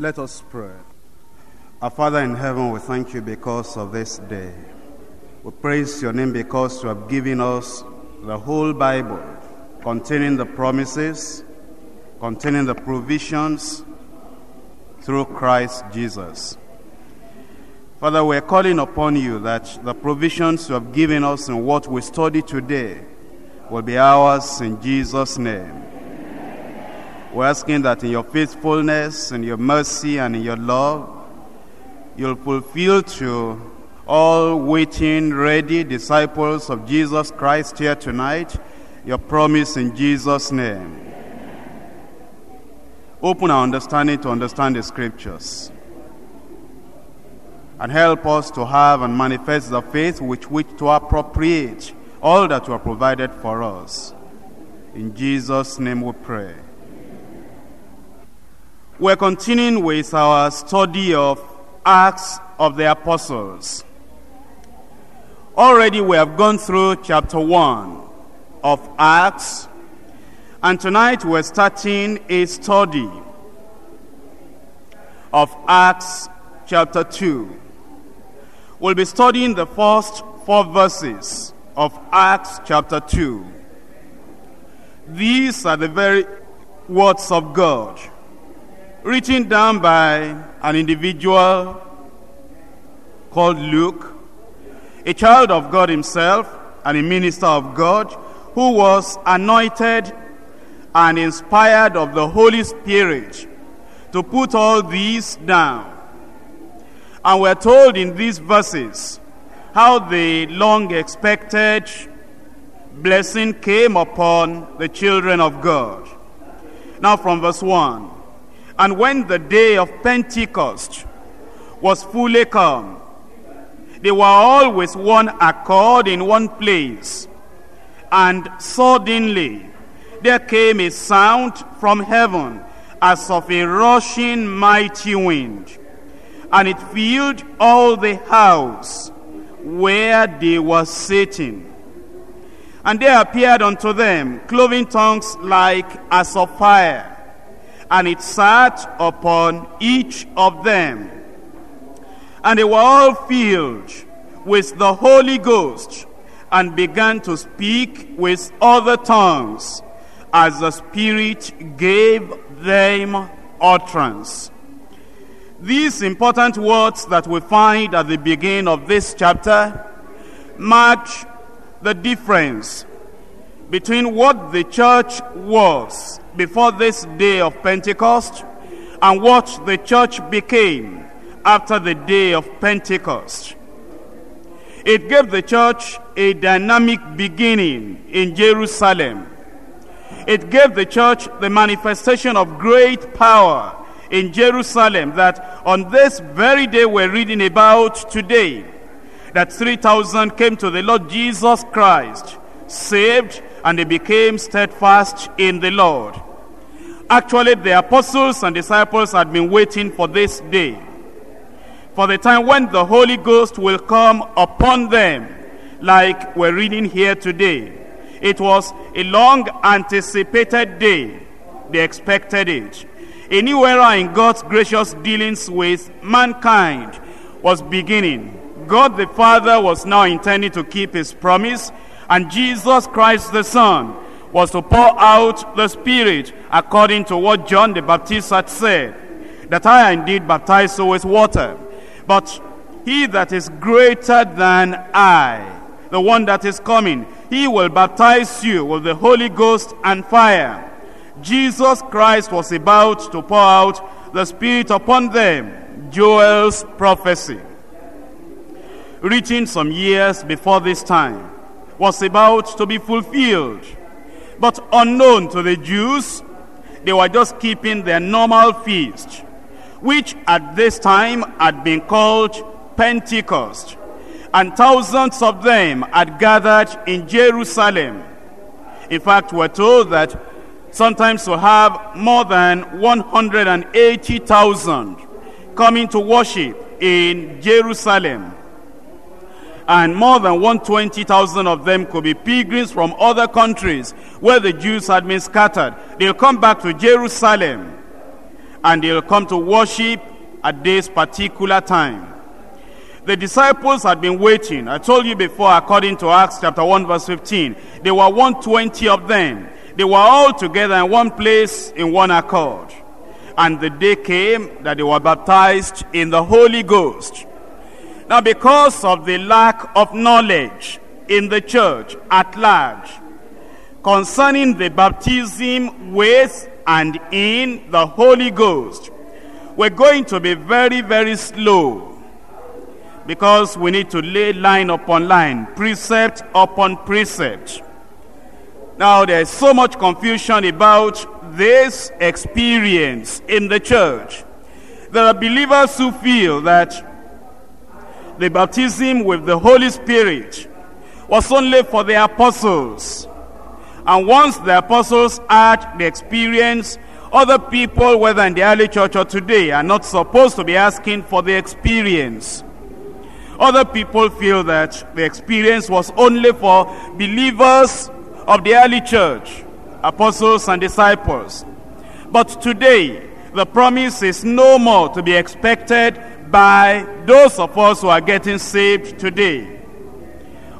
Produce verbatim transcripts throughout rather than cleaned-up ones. Let us pray. Our Father in heaven, we thank you because of this day. We praise your name because you have given us the whole Bible, containing the promises, containing the provisions through Christ Jesus. Father, we are calling upon you that the provisions you have given us and what we study today will be ours in Jesus' name. We're asking that in your faithfulness, in your mercy, and in your love, you'll fulfill to all waiting, ready disciples of Jesus Christ here tonight your promise in Jesus' name. Open our understanding to understand the scriptures, and help us to have and manifest the faith with which to appropriate all that you have provided for us. In Jesus' name we pray. We're continuing with our study of Acts of the Apostles. Already we have gone through chapter one of Acts, and tonight we're starting a study of Acts chapter two. We'll be studying the first four verses of Acts chapter two. These are the very words of God, written down by an individual called Luke, a child of God himself and a minister of God, who was anointed and inspired of the Holy Spirit to put all these down. And we're told in these verses how the long-expected blessing came upon the children of God. Now from verse one. And when the day of Pentecost was fully come, they were all with one accord in one place. And suddenly there came a sound from heaven as of a rushing mighty wind, and it filled all the house where they were sitting. And there appeared unto them cloven tongues like as of fire, and it sat upon each of them. And they were all filled with the Holy Ghost, and began to speak with other tongues, as the Spirit gave them utterance. These important words that we find at the beginning of this chapter mark the difference between what the church was before this day of Pentecost and what the church became after the day of Pentecost. It gave the church a dynamic beginning in Jerusalem. It gave the church the manifestation of great power in Jerusalem that on this very day we're reading about today, that three thousand came to the Lord Jesus Christ, saved, and they became steadfast in the Lord. Actually, the apostles and disciples had been waiting for this day, for the time when the Holy Ghost will come upon them, like we're reading here today. It was a long-anticipated day. They expected it. A new era in God's gracious dealings with mankind was beginning. God the Father was now intending to keep his promise, and Jesus Christ the Son was to pour out the Spirit according to what John the Baptist had said, that I indeed baptize you with water, but he that is greater than I, the one that is coming, he will baptize you with the Holy Ghost and fire. Jesus Christ was about to pour out the Spirit upon them, Joel's prophecy, written some years before this time, was about to be fulfilled. But unknown to the Jews, they were just keeping their normal feast, which at this time had been called Pentecost, and thousands of them had gathered in Jerusalem. In fact, we're told that sometimes we'll have more than one hundred eighty thousand coming to worship in Jerusalem. And more than one hundred twenty thousand of them could be pilgrims from other countries where the Jews had been scattered. They'll come back to Jerusalem. and they'll come to worship at this particular time. The disciples had been waiting. I told you before, according to Acts chapter one verse fifteen, there were one hundred twenty of them. They were all together in one place, in one accord. And the day came that they were baptized in the Holy Ghost. Now, because of the lack of knowledge in the church at large concerning the baptism with and in the Holy Ghost, we're going to be very, very slow, because we need to lay line upon line, precept upon precept. Now, there's so much confusion about this experience in the church. There are believers who feel that the baptism with the Holy Spirit was only for the apostles. And once the apostles had the experience, other people, whether in the early church or today, are not supposed to be asking for the experience. Other people feel that the experience was only for believers of the early church, apostles and disciples. But today, the promise is no more to be expected by those of us who are getting saved today.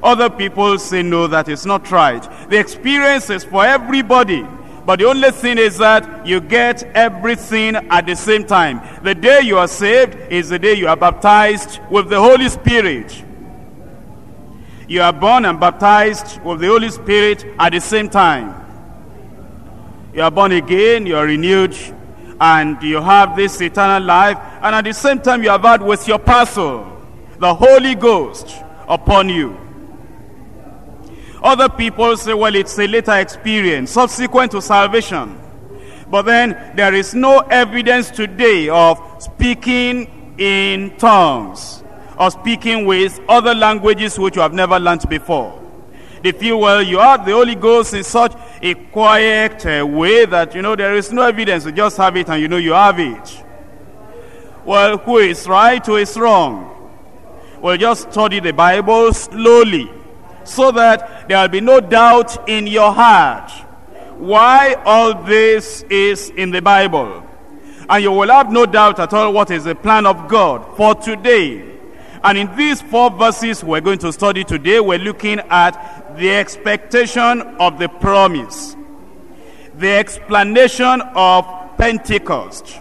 Other people say, no, that is not right. The experience is for everybody. But the only thing is that you get everything at the same time. The day you are saved is the day you are baptized with the Holy Spirit. You are born and baptized with the Holy Spirit at the same time. You are born again, you are renewed, and you have this eternal life. And at the same time, you have had with your parcel the Holy Ghost upon you. Other people say, well, it's a later experience, subsequent to salvation. But then, there is no evidence today of speaking in tongues, or speaking with other languages which you have never learnt before. They feel, well, you have the Holy Ghost in such a quiet uh, way that, you know, there is no evidence. You just have it and you know you have it. Well, who is right, who is wrong? Well, just study the Bible slowly, so that there will be no doubt in your heart why all this is in the Bible. And you will have no doubt at all what is the plan of God for today. And in these four verses we're going to study today, we're looking at the expectation of the promise, the explanation of Pentecost,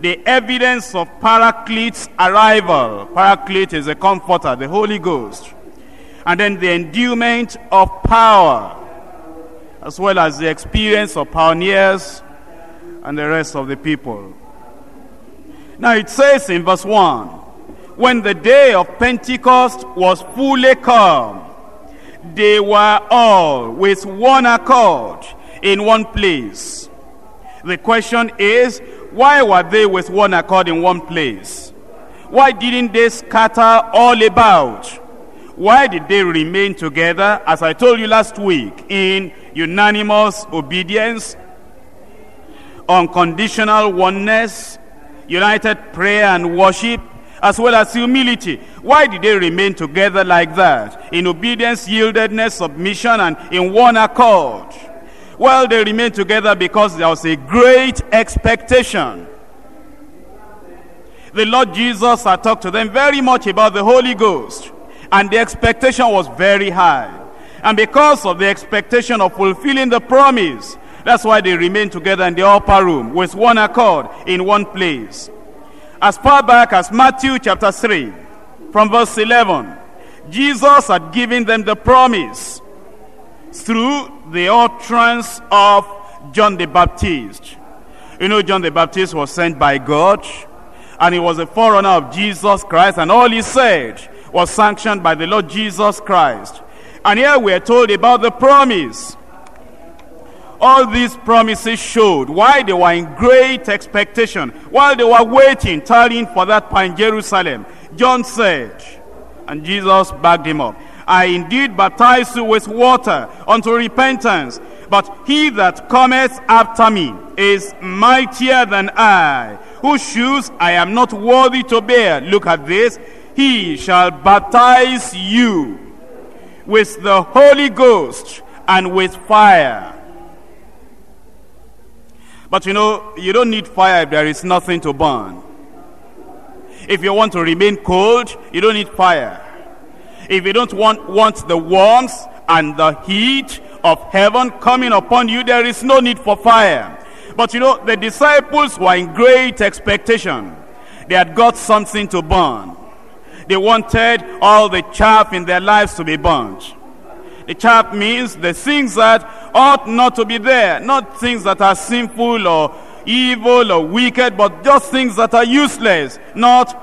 the evidence of Paraclete's arrival. Paraclete is a comforter, the Holy Ghost. And then the endowment of power, as well as the experience of pioneers and the rest of the people. Now it says in verse one, when the day of Pentecost was fully come, they were all with one accord in one place. The question is, why were they with one accord in one place? Why didn't they scatter all about? Why did they remain together, as I told you last week, in unanimous obedience, unconditional oneness, united prayer and worship, as well as humility? Why did they remain together like that? In obedience, yieldedness, submission, and in one accord. Well, they remained together because there was a great expectation. The Lord Jesus had talked to them very much about the Holy Ghost, and the expectation was very high. And because of the expectation of fulfilling the promise, that's why they remained together in the upper room, with one accord, in one place. As far back as Matthew chapter three, from verse eleven, Jesus had given them the promise through the utterance of John the Baptist. You know, John the Baptist was sent by God, and he was a forerunner of Jesus Christ, and all he said was sanctioned by the Lord Jesus Christ. And here we are told about the promise. All these promises showed why they were in great expectation. While they were waiting, tarrying for that pine Jerusalem, John said, and Jesus backed him up, I indeed baptize you with water unto repentance, but he that cometh after me is mightier than I, whose shoes I am not worthy to bear. Look at this. He shall baptize you with the Holy Ghost and with fire. But you know, you don't need fire if there is nothing to burn. If you want to remain cold, you don't need fire. If you don't want, want the warmth and the heat of heaven coming upon you, there is no need for fire. But you know, the disciples were in great expectation. They had got something to burn. They wanted all the chaff in their lives to be burnt. The chaff means the things that ought not to be there, not things that are sinful or evil or wicked, but just things that are useless, not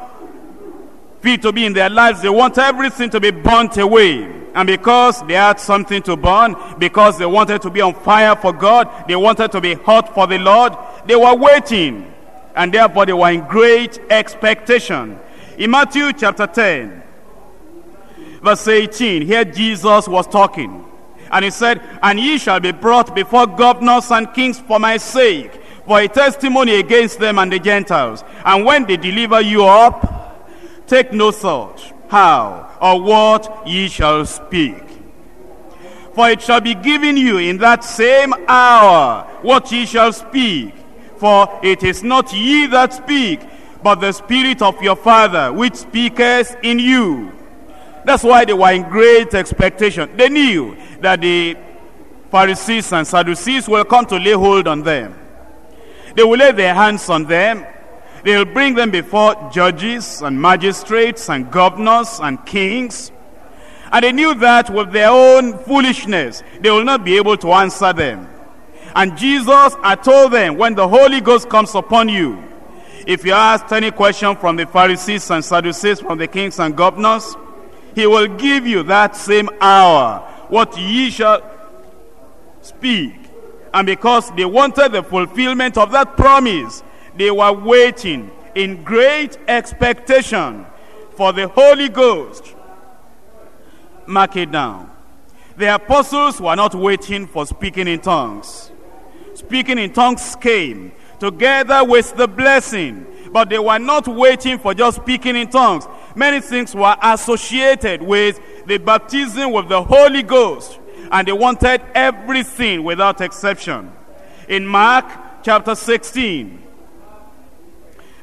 fit to be in their lives. They want everything to be burnt away. And because they had something to burn, because they wanted to be on fire for God, they wanted to be hot for the Lord, they were waiting, and therefore they were in great expectation. In Matthew chapter ten, verse eighteen, here Jesus was talking, and he said, "And ye shall be brought before governors and kings for my sake, for a testimony against them and the Gentiles. And when they deliver you up, take no thought how or what ye shall speak. For it shall be given you in that same hour what ye shall speak. For it is not ye that speak, but the Spirit of your Father which speaketh in you." That's why they were in great expectation. They knew that the Pharisees and Sadducees will come to lay hold on them. They will lay their hands on them. They will bring them before judges and magistrates and governors and kings. And they knew that with their own foolishness, they will not be able to answer them. And Jesus had told them, when the Holy Ghost comes upon you, if you ask any question from the Pharisees and Sadducees, from the kings and governors, he will give you that same hour what ye shall speak. And because they wanted the fulfillment of that promise, they were waiting in great expectation for the Holy Ghost. Mark it down. The apostles were not waiting for speaking in tongues. Speaking in tongues came together with the blessing, but they were not waiting for just speaking in tongues. Many things were associated with the baptism with the Holy Ghost, and they wanted everything without exception. In Mark chapter sixteen,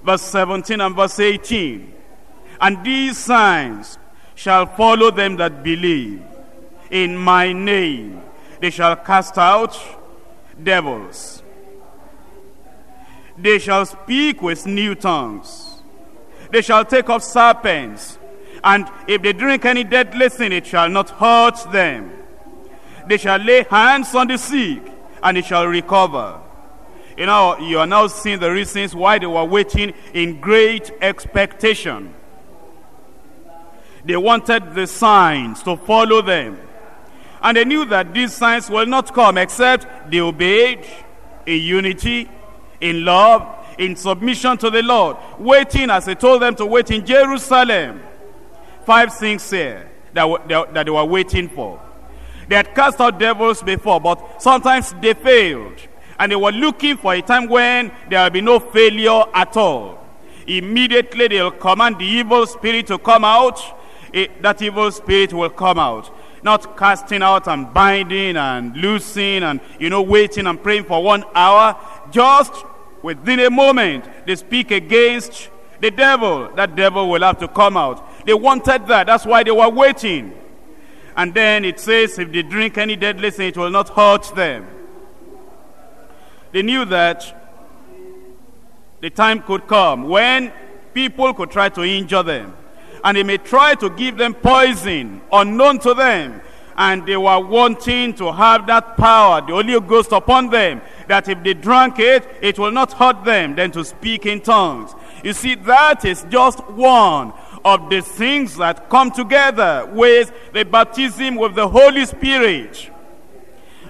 verse seventeen and verse eighteen, "And these signs shall follow them that believe. In my name they shall cast out devils. They shall speak with new tongues. They shall take up serpents, and if they drink any deadly thing, it shall not hurt them. They shall lay hands on the sick, and they shall recover." You know, you are now seeing the reasons why they were waiting in great expectation. They wanted the signs to follow them, and they knew that these signs will not come except they obeyed in unity, in love, in submission to the Lord, waiting as he told them to wait in Jerusalem. Five things here that, that they were waiting for. They had cast out devils before, but sometimes they failed, and they were looking for a time when there will be no failure at all. Immediately they will command the evil spirit to come out. It, that evil spirit will come out. Not casting out and binding and loosing and, you know, waiting and praying for one hour. Just within a moment, they speak against the devil. That devil will have to come out. They wanted that. That's why they were waiting. And then it says, if they drink any deadly thing, it will not hurt them. They knew that the time could come when people could try to injure them. And they may try to give them poison unknown to them. And they were wanting to have that power, the Holy Ghost upon them, that if they drank it, it will not hurt them, than to speak in tongues. You see, that is just one of the things that come together with the baptism with the Holy Spirit.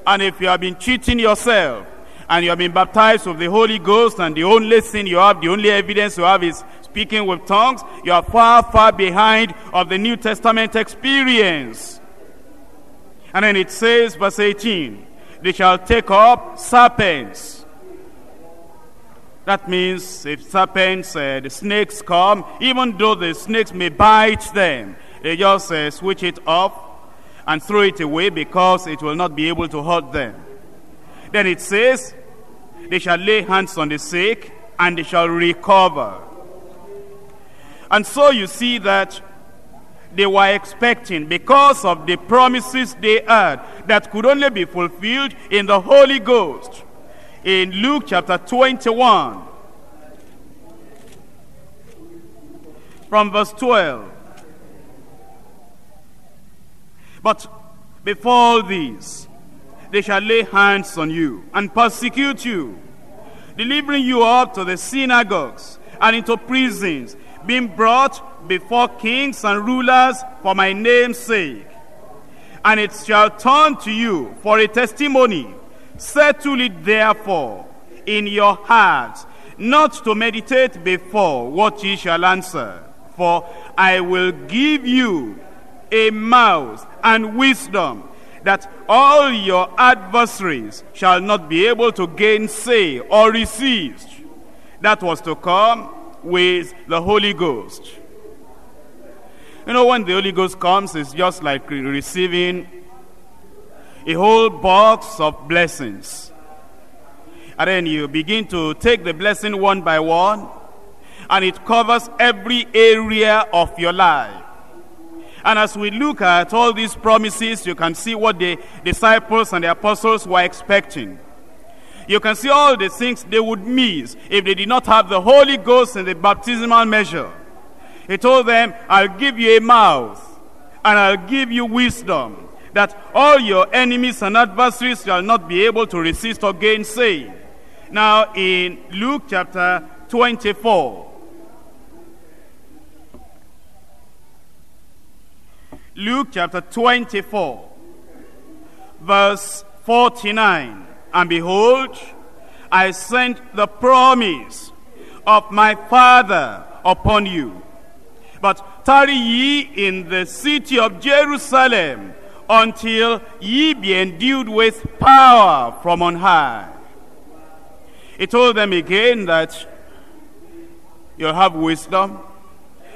And if you have been cheating yourself, and you have been baptized with the Holy Ghost, and the only thing you have, the only evidence you have is speaking with tongues, you are far, far behind of the New Testament experience. And then it says, verse eighteen, "They shall take up serpents." That means if serpents, uh, the snakes come, even though the snakes may bite them, they just uh, switch it off and throw it away because it will not be able to hurt them. Then it says, They shall lay hands on the sick, and they shall recover. And so you see that they were expecting, because of the promises they had that could only be fulfilled in the Holy Ghost. In Luke chapter twenty-one, from verse twelve. But before all these, they shall lay hands on you and persecute you, delivering you up to the synagogues and into prisons, being brought before kings and rulers for my name's sake. And it shall turn to you for a testimony. Settle it therefore in your hearts, not to meditate before what ye shall answer. For I will give you a mouth and wisdom, that all your adversaries shall not be able to gainsay or resist. That was to come with the Holy Ghost. You know, when the Holy Ghost comes, it's just like receiving a whole box of blessings. And then you begin to take the blessing one by one, and it covers every area of your life. And as we look at all these promises, you can see what the disciples and the apostles were expecting. You can see all the things they would miss if they did not have the Holy Ghost in the baptismal measure. He told them, I'll give you a mouth, and I'll give you wisdom, that all your enemies and adversaries shall not be able to resist or gainsay. Now in Luke chapter twenty-four, Luke chapter twenty-four, verse forty-nine. And behold, I send the promise of my Father upon you. But tarry ye in the city of Jerusalem until ye be endued with power from on high. He told them again that you'll have wisdom,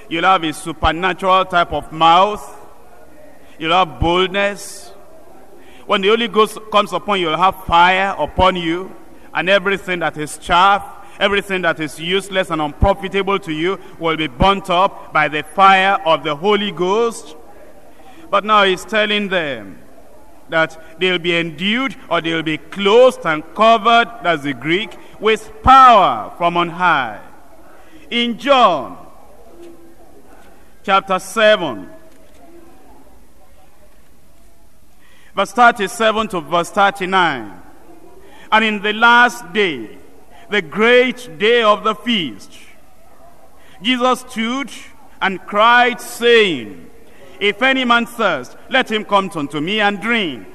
you'll have a supernatural type of mouth, you'll have boldness. When the Holy Ghost comes upon you, you'll have fire upon you, and everything that is chaff, everything that is useless and unprofitable to you will be burnt up by the fire of the Holy Ghost. But now he's telling them that they'll be endued, or they'll be clothed and covered, that's the Greek, with power from on high. In John chapter seven, verse thirty-seven to verse thirty-nine. And in the last day, the great day of the feast, Jesus stood and cried, saying, If any man thirst, let him come unto me and drink.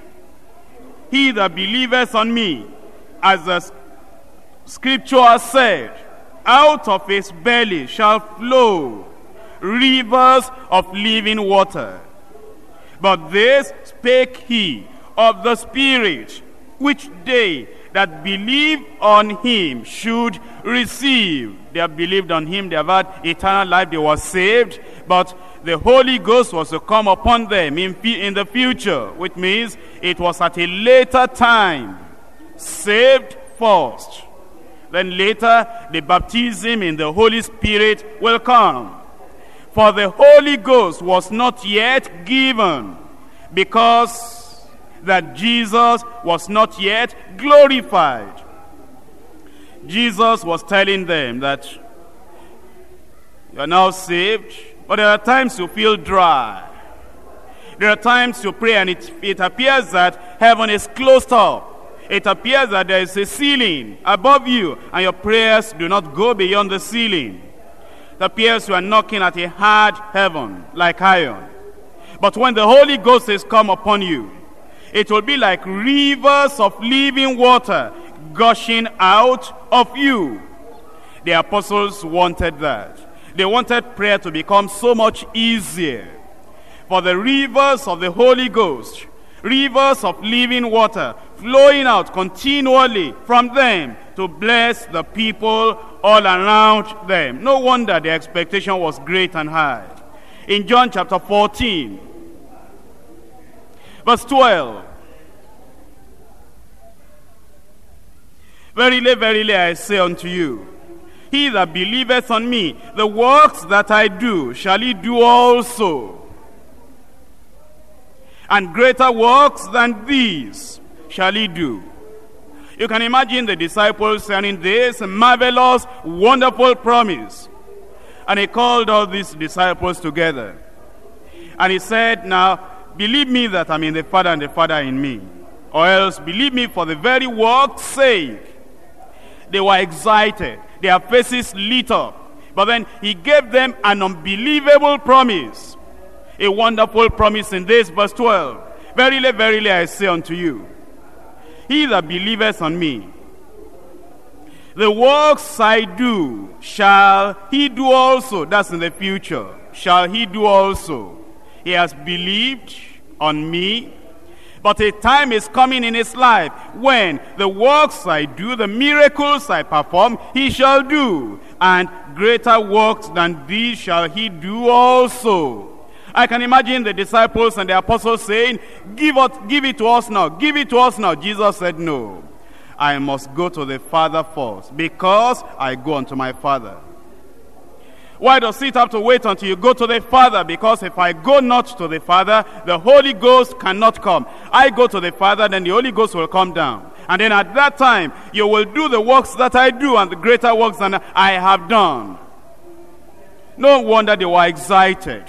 He that believeth on me, as the scripture has said, out of his belly shall flow rivers of living water. But this spake he of the Spirit, which they that believe on him should receive. They have believed on him, they have had eternal life, they were saved. But the Holy Ghost was to come upon them in, in the future, which means it was at a later time. Saved first. Then later, the baptism in the Holy Spirit will come. For the Holy Ghost was not yet given, because that Jesus was not yet glorified. Jesus was telling them that you are now saved, but there are times you feel dry. There are times you pray and it, it appears that heaven is closed up. It appears that there is a ceiling above you, and your prayers do not go beyond the ceiling. It appears you are knocking at a hard heaven like iron. But when the Holy Ghost is come upon you, it will be like rivers of living water gushing out of you. The apostles wanted that. They wanted prayer to become so much easier. For the rivers of the Holy Ghost, rivers of living water, flowing out continually from them to bless the people all around them. No wonder the expectation was great and high. In John chapter fourteen, verse twelve. Verily, verily, I say unto you, he that believeth on me, the works that I do, shall he do also. And greater works than these shall he do. You can imagine the disciples saying this marvelous, wonderful promise. And he called all these disciples together. And he said, now, believe me that I'm in the Father and the Father in me. Or else believe me for the very work's sake. They were excited. Their faces lit up. But then he gave them an unbelievable promise. A wonderful promise in this, verse twelve. Verily, verily, I say unto you, he that believeth on me, the works I do, shall he do also. That's in the future. Shall he do also. He has believed on me. But a time is coming in his life when the works I do, the miracles I perform, he shall do. And greater works than these shall he do also. I can imagine the disciples and the apostles saying, give it, give it to us now, give it to us now. Jesus said, no, I must go to the Father first, because I go unto my Father. Why does it have to wait until you go to the Father? Because if I go not to the Father, the Holy Ghost cannot come. I go to the Father, then the Holy Ghost will come down. And then at that time, you will do the works that I do and the greater works than I have done. No wonder they were excited.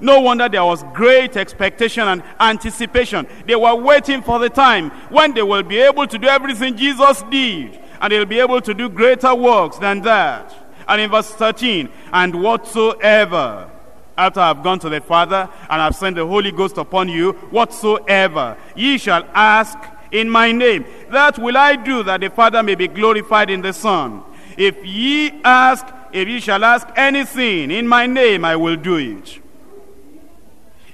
No wonder there was great expectation and anticipation. They were waiting for the time when they will be able to do everything Jesus did. And they will be able to do greater works than that. And in verse thirteen, and whatsoever, after I have gone to the Father, and I have sent the Holy Ghost upon you, whatsoever ye shall ask in my name, that will I do, that the Father may be glorified in the Son. If ye ask, if ye shall ask anything in my name, I will do it.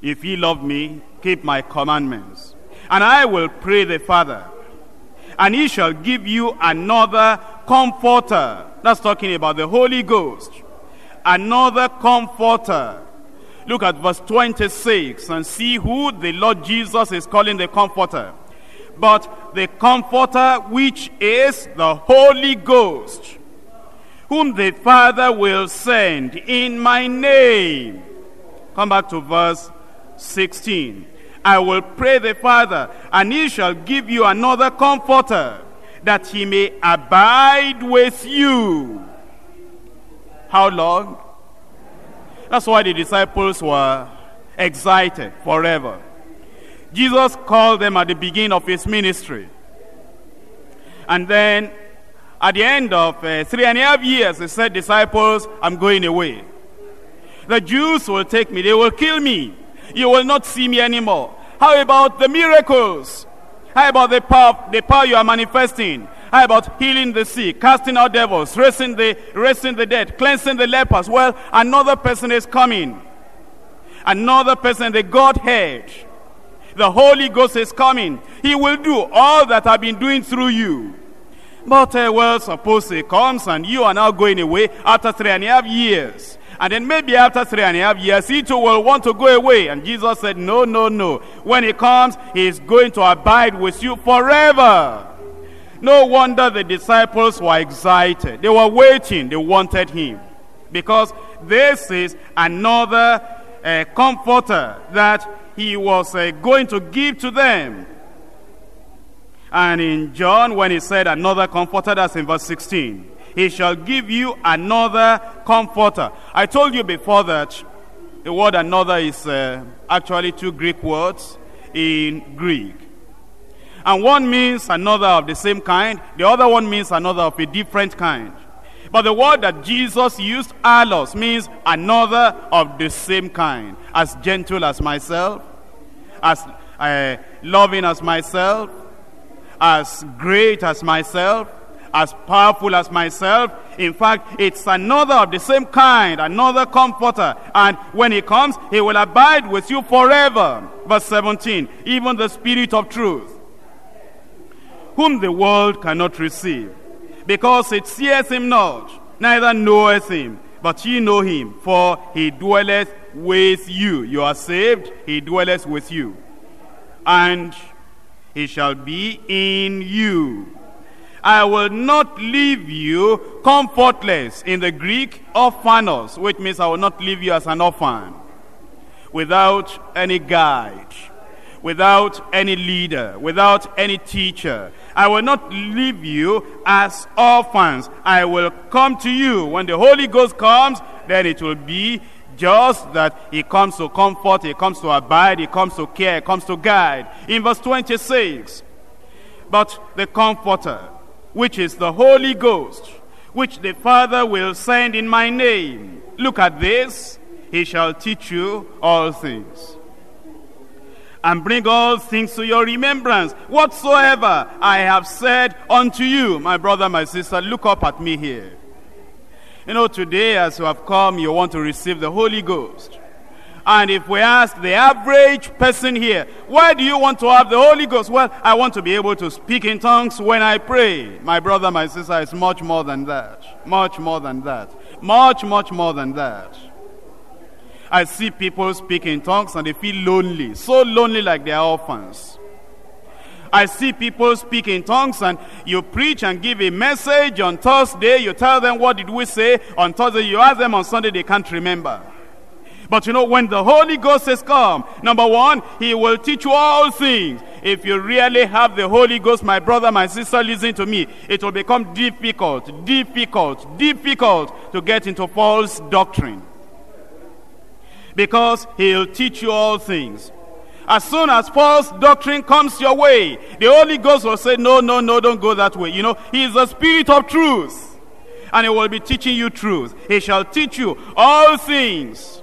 If ye love me, keep my commandments. And I will pray the Father, and he shall give you another comforter. That's talking about the Holy Ghost. Another comforter. Look at verse twenty-six and see who the Lord Jesus is calling the comforter. But the comforter which is the Holy Ghost, whom the Father will send in my name. Come back to verse sixteen. I will pray the Father, and he shall give you another comforter, that he may abide with you. How long? That's why the disciples were excited forever. Jesus called them at the beginning of his ministry. And then at the end of uh, three and a half years, he said, disciples, I'm going away. The Jews will take me. They will kill me. You will not see me anymore. How about the miracles? How about the power, the power you are manifesting? How about healing the sick, casting out devils, raising the, raising the dead, cleansing the lepers? Well, another person is coming. Another person, the Godhead. The Holy Ghost is coming. He will do all that I've been doing through you. But, uh, well, suppose he comes and you are now going away after three and a half years. And then maybe after three and a half years, he too will want to go away. And Jesus said, no, no, no. When he comes, he is going to abide with you forever. No wonder the disciples were excited. They were waiting. They wanted him. Because this is another uh, comforter that he was uh, going to give to them. And in John, when he said another comforter, that's in verse sixteen. He shall give you another comforter. I told you before that the word another is uh, actually two Greek words in Greek. And one means another of the same kind. The other one means another of a different kind. But the word that Jesus used, allos, means another of the same kind. As gentle as myself, as uh, loving as myself, as great as myself, as powerful as myself. In fact, it's another of the same kind, another comforter. And when he comes, he will abide with you forever. Verse seventeen, even the Spirit of truth, whom the world cannot receive, because it seeth him not, neither knoweth him. But ye know him, for he dwelleth with you. You are saved, he dwelleth with you. And he shall be in you. I will not leave you comfortless. In the Greek, orphanos, which means I will not leave you as an orphan, without any guide, without any leader, without any teacher. I will not leave you as orphans. I will come to you. When the Holy Ghost comes, then it will be just that he comes to comfort, he comes to abide, he comes to care, he comes to guide. In verse twenty-six, but the Comforter, which is the Holy Ghost, which the Father will send in my name. Look at this. He shall teach you all things, and bring all things to your remembrance, whatsoever I have said unto you. My brother, my sister, look up at me here. You know, today as you have come, you want to receive the Holy Ghost. And if we ask the average person here, why do you want to have the Holy Ghost? Well, I want to be able to speak in tongues when I pray. My brother, my sister, it's much more than that. Much more than that. Much, much more than that. I see people speak in tongues and they feel lonely, so lonely like they are orphans. I see people speak in tongues, and you preach and give a message on Thursday, you tell them what did we say on Thursday, you ask them on Sunday, they can't remember. But you know, when the Holy Ghost has come, number one, he will teach you all things. If you really have the Holy Ghost, my brother, my sister, listen to me, it will become difficult, difficult, difficult to get into false doctrine, because he'll teach you all things. As soon as false doctrine comes your way, the Holy Ghost will say, no, no, no, don't go that way. You know, he is the Spirit of truth, and he will be teaching you truth. He shall teach you all things.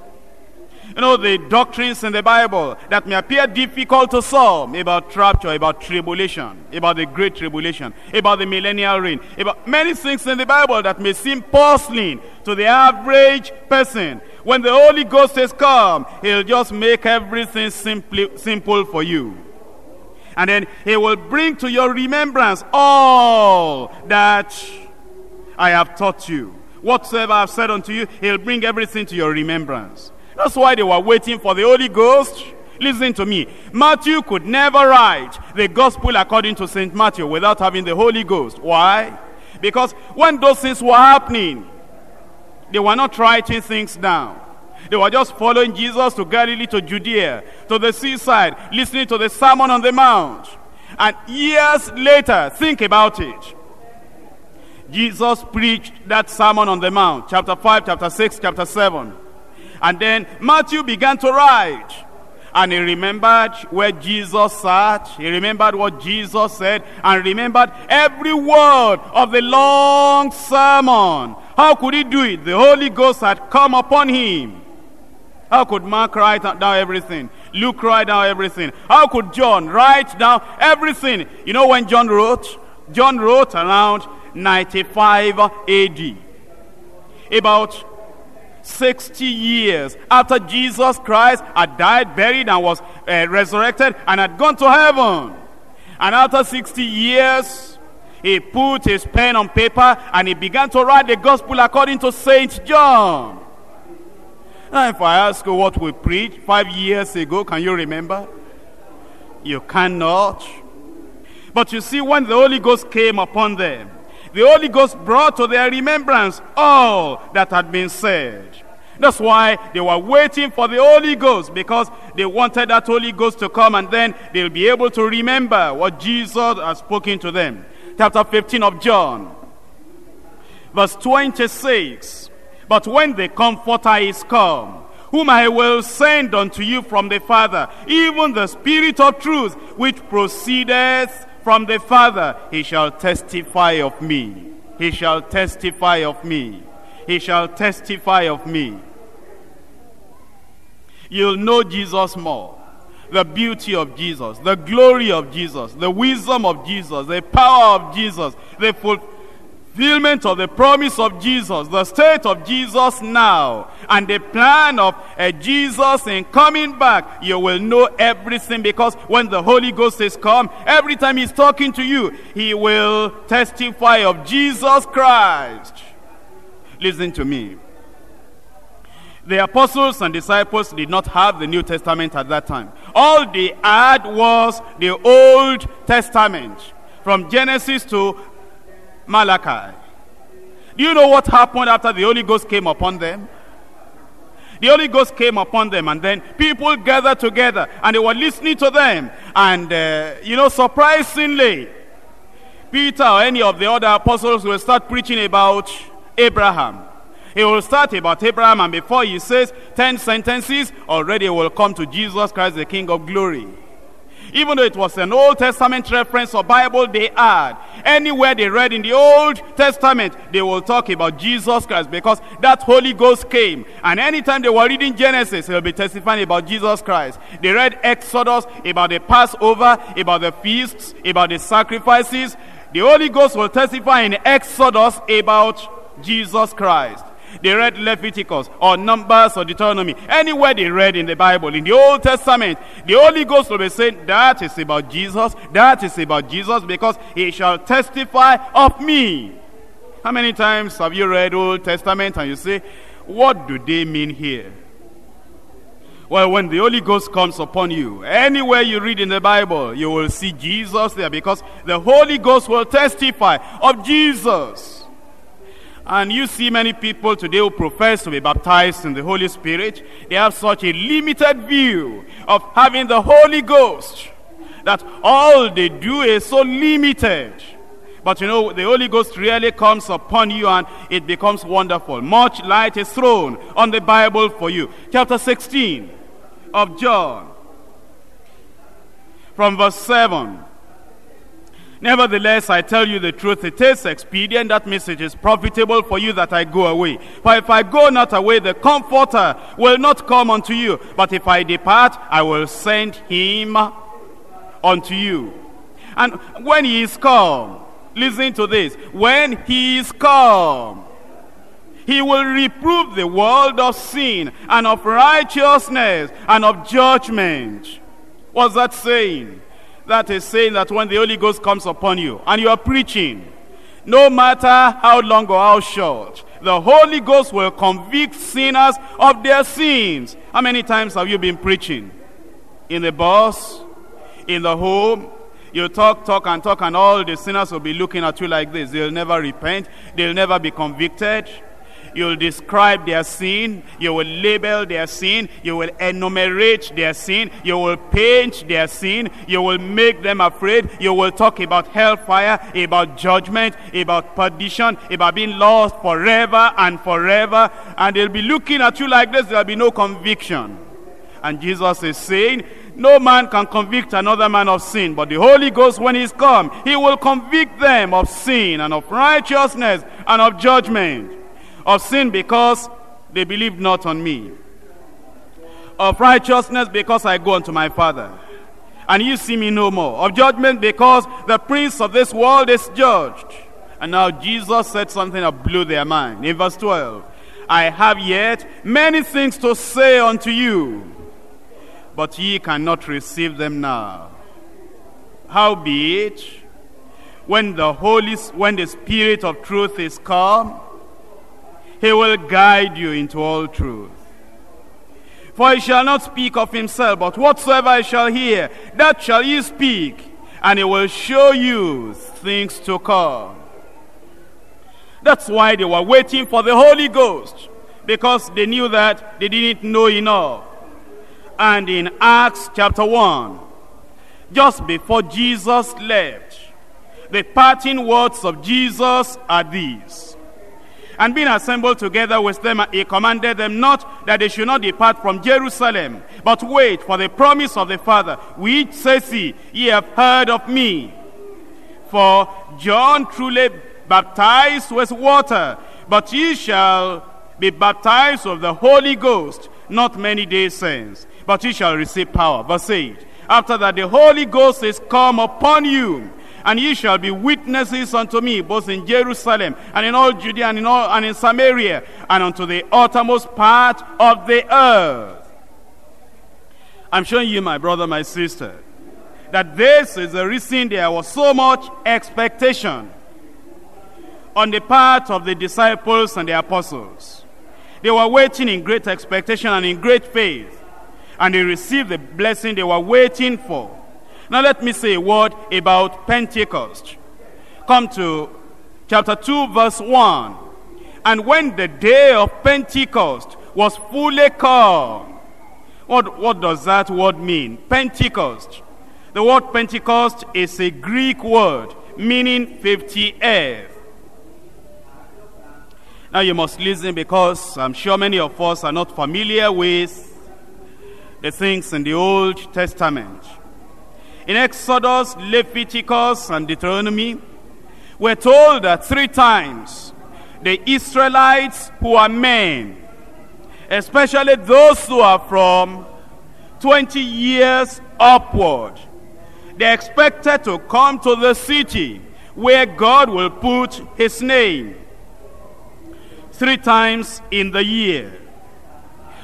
You know, the doctrines in the Bible that may appear difficult to some, about rapture, about tribulation, about the great tribulation, about the millennial reign, about many things in the Bible that may seem puzzling to the average person, when the Holy Ghost has come, he'll just make everything simply, simple for you. And then he will bring to your remembrance all that I have taught you. Whatsoever I have said unto you, he'll bring everything to your remembrance. That's why they were waiting for the Holy Ghost. Listen to me. Matthew could never write the gospel according to Saint Matthew without having the Holy Ghost. Why? Because when those things were happening, they were not writing things down. They were just following Jesus to Galilee, to Judea, to the seaside, listening to the Sermon on the Mount. And years later, think about it. Jesus preached that Sermon on the Mount, chapter five, chapter six, chapter seven. And then Matthew began to write. And he remembered where Jesus sat. He remembered what Jesus said. And remembered every word of the long sermon. How could he do it? The Holy Ghost had come upon him. How could Mark write down everything? Luke write down everything? How could John write down everything? You know when John wrote? John wrote around ninety-five A D. About sixty years after Jesus Christ had died, buried, and was uh, resurrected, and had gone to heaven. And after sixty years, he put his pen on paper, and he began to write the gospel according to Saint John. Now, if I ask you what we preached five years ago, can you remember? You cannot. But you see, when the Holy Ghost came upon them, the Holy Ghost brought to their remembrance all that had been said. That's why they were waiting for the Holy Ghost, because they wanted that Holy Ghost to come, and then they'll be able to remember what Jesus has spoken to them. Chapter fifteen of John, verse twenty-six. But when the Comforter is come, whom I will send unto you from the Father, even the Spirit of truth, which proceedeth from the Father, he shall testify of me. He shall testify of me. He shall testify of me. You'll know Jesus more. The beauty of Jesus, the glory of Jesus, the wisdom of Jesus, the power of Jesus, the fulfillment of the promise of Jesus, the state of Jesus now, and the plan of uh, Jesus in coming back. You will know everything, because when the Holy Ghost is come, every time he's talking to you, he will testify of Jesus Christ. Listen to me. The apostles and disciples did not have the New Testament at that time. All they had was the Old Testament, from Genesis to Malachi. Do you know what happened after the Holy Ghost came upon them? The Holy Ghost came upon them, and then people gathered together and they were listening to them. And, uh, you know, surprisingly, Peter or any of the other apostles will start preaching about Abraham. He will start about Abraham, and before he says ten sentences, already will come to Jesus Christ, the King of Glory. Even though it was an Old Testament reference or Bible they had, anywhere they read in the Old Testament, they will talk about Jesus Christ, because that Holy Ghost came. And anytime they were reading Genesis, they'll be testifying about Jesus Christ. They read Exodus, about the Passover, about the feasts, about the sacrifices. The Holy Ghost will testify in Exodus about Jesus Christ. They read Leviticus or Numbers or Deuteronomy. Anywhere they read in the Bible, in the Old Testament, the Holy Ghost will be saying, that is about Jesus, that is about Jesus, because he shall testify of me. How many times have you read Old Testament and you say, what do they mean here? Well, when the Holy Ghost comes upon you, anywhere you read in the Bible, you will see Jesus there, because the Holy Ghost will testify of Jesus. And you see many people today who profess to be baptized in the Holy Spirit. They have such a limited view of having the Holy Ghost that all they do is so limited. But you know, the Holy Ghost really comes upon you and it becomes wonderful. Much light is thrown on the Bible for you. Chapter sixteen of John, from verse seven. Nevertheless, I tell you the truth, it is expedient, that means it is profitable for you that I go away. For if I go not away, the Comforter will not come unto you. But if I depart, I will send him unto you. And when he is come, listen to this, when he is come, he will reprove the world of sin and of righteousness and of judgment. What's that saying? That is saying that when the Holy Ghost comes upon you and you are preaching, no matter how long or how short, the Holy Ghost will convict sinners of their sins. How many times have you been preaching? In the bus, in the home, you talk, talk and talk, and all the sinners will be looking at you like this. They'll never repent. They'll never be convicted. You'll describe their sin, you will label their sin, you will enumerate their sin, you will paint their sin, you will make them afraid, you will talk about hellfire, about judgment, about perdition, about being lost forever and forever, and they'll be looking at you like this, there'll be no conviction. And Jesus is saying, no man can convict another man of sin, but the Holy Ghost, when he's come, he will convict them of sin and of righteousness and of judgment. Of sin, because they believe not on me. Of righteousness, because I go unto my Father, and you see me no more. Of judgment, because the prince of this world is judged. And now Jesus said something that blew their mind. In verse twelve, I have yet many things to say unto you, but ye cannot receive them now. Howbeit, when the Holy, when the Spirit of truth is come, he will guide you into all truth. For he shall not speak of himself, but whatsoever he shall hear, that shall he speak, and he will show you things to come. That's why they were waiting for the Holy Ghost, because they knew that they didn't know enough. And in Acts chapter one, just before Jesus left, the parting words of Jesus are these. And being assembled together with them, he commanded them not that they should not depart from Jerusalem, but wait for the promise of the Father, which, says he, ye have heard of me. For John truly baptized with water, but ye shall be baptized of the Holy Ghost not many days since. But ye shall receive power. Verse eight. After that the Holy Ghost is come upon you, and ye shall be witnesses unto me, both in Jerusalem, and in all Judea, and in all and in Samaria, and unto the uttermost part of the earth. I'm showing you, my brother, my sister, that this is the reason there was so much expectation on the part of the disciples and the apostles. They were waiting in great expectation and in great faith, and they received the blessing they were waiting for. Now let me say a word about Pentecost. Come to chapter two verse one. And when the day of Pentecost was fully come. What, what does that word mean? Pentecost. The word Pentecost is a Greek word meaning fiftieth. Now you must listen, because I'm sure many of us are not familiar with the things in the Old Testament. In Exodus, Leviticus, and Deuteronomy, we're told that three times the Israelites who are men, especially those who are from twenty years upward, they're expected to come to the city where God will put his name. Three times in the year.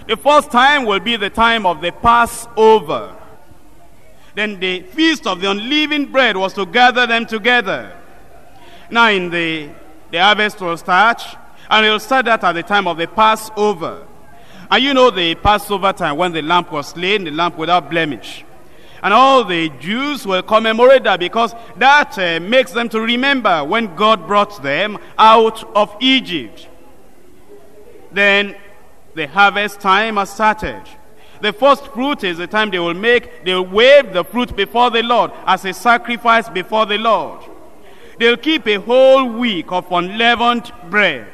The first time will be the time of the Passover. Then the feast of the unleavened bread was to gather them together. Now in the, the harvest will start, and it will start that at the time of the Passover. And you know the Passover time when the lamb was slain, the lamb without blemish. And all the Jews will commemorate that, because that uh, makes them to remember when God brought them out of Egypt. Then the harvest time has started. The first fruit is the time they will make, they will wave the fruit before the Lord as a sacrifice before the Lord. They'll keep a whole week of unleavened bread.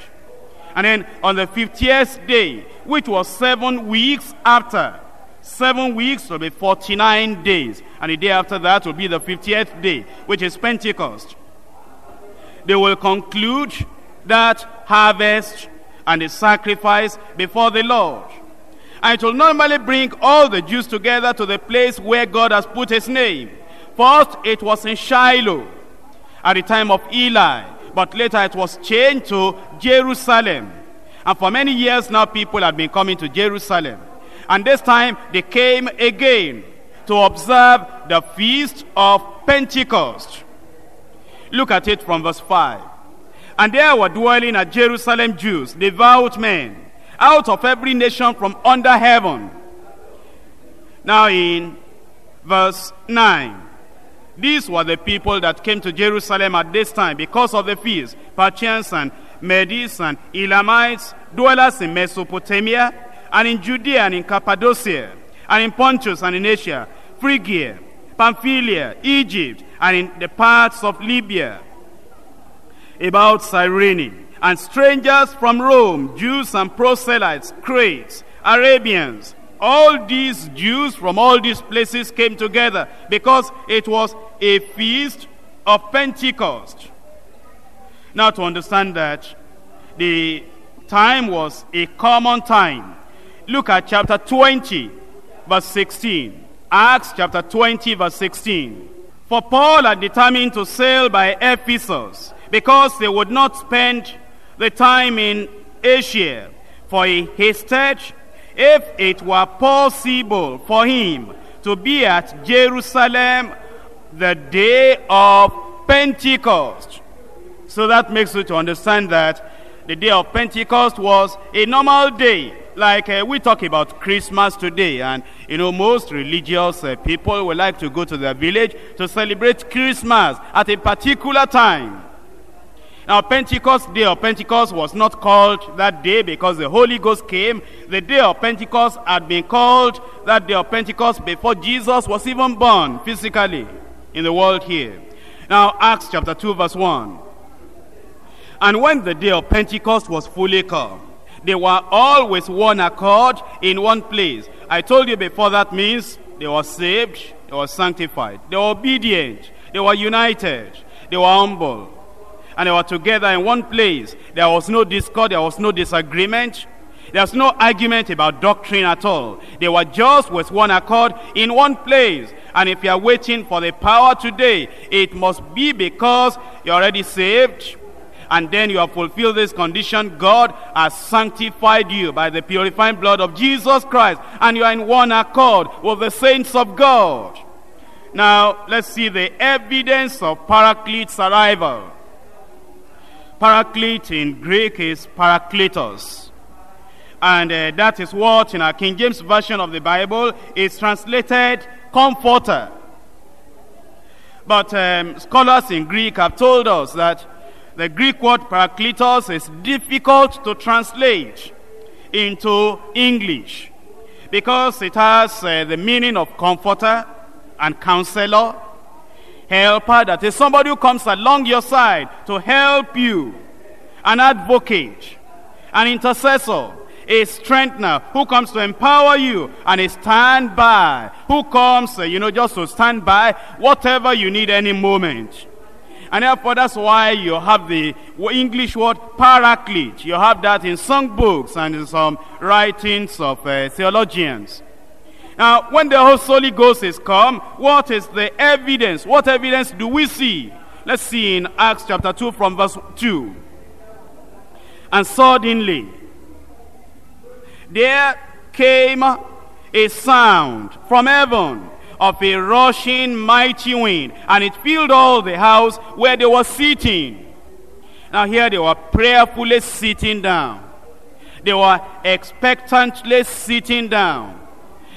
And then on the fiftieth day, which was seven weeks after, seven weeks will be forty-nine days. And the day after that will be the fiftieth day, which is Pentecost. They will conclude that harvest and the sacrifice before the Lord. And it will normally bring all the Jews together to the place where God has put his name. First, it was in Shiloh at the time of Eli, but later it was changed to Jerusalem. And for many years now, people have been coming to Jerusalem. And this time, they came again to observe the feast of Pentecost. Look at it from verse five. And there were dwelling at Jerusalem Jews, devout men, out of every nation from under heaven. Now in verse nine, these were the people that came to Jerusalem at this time because of the feast: Parthians and Medes and Elamites, dwellers in Mesopotamia, and in Judea and in Cappadocia, and in Pontus and in Asia, Phrygia, Pamphylia, Egypt, and in the parts of Libya, about Cyrene, and strangers from Rome, Jews and proselytes, Cretes, Arabians. All these Jews from all these places came together because it was a feast of Pentecost. Now, to understand that the time was a common time, look at chapter twenty verse sixteen. Acts chapter twenty verse sixteen. For Paul had determined to sail by Ephesus, because they would not spend the time in Asia, for he hasted, if it were possible for him, to be at Jerusalem the day of Pentecost. So that makes you to understand that the day of Pentecost was a normal day, like uh, we talk about Christmas today. And you know, most religious uh, people would like to go to their village to celebrate Christmas at a particular time. Now, Pentecost, day of Pentecost was not called that day because the Holy Ghost came. The day of Pentecost had been called that day of Pentecost before Jesus was even born physically in the world here. Now, Acts chapter two verse one. And when the day of Pentecost was fully come, they were all with one accord in one place. I told you before, that means they were saved, they were sanctified, they were obedient, they were united, they were humble. And they were together in one place. There was no discord, there was no disagreement, there was no argument about doctrine at all. They were just with one accord in one place. And if you are waiting for the power today, it must be because you're already saved, and then you have fulfilled this condition. God has sanctified you by the purifying blood of Jesus Christ, and you are in one accord with the saints of God. Now let's see the evidence of Paraclete's arrival. Paraclete in Greek is Parakletos. And uh, that is what in our King James Version of the Bible is translated Comforter. But um, scholars in Greek have told us that The Greek word parakletos is difficult to translate into English because it has uh, the meaning of comforter and counselor, helper. That is somebody who comes along your side to help you, an advocate, an intercessor, a strengthener who comes to empower you, and a standby who comes, uh, you know, just to stand by whatever you need any moment. And therefore, that's why you have the English word paraclete. You have that in some books and in some writings of uh, theologians. Now, when the Holy Ghost is come, what is the evidence? What evidence do we see? Let's see in Acts chapter two from verse two. And suddenly, there came a sound from heaven of a rushing mighty wind, and it filled all the house where they were sitting. Now here they were prayerfully sitting down. They were expectantly sitting down.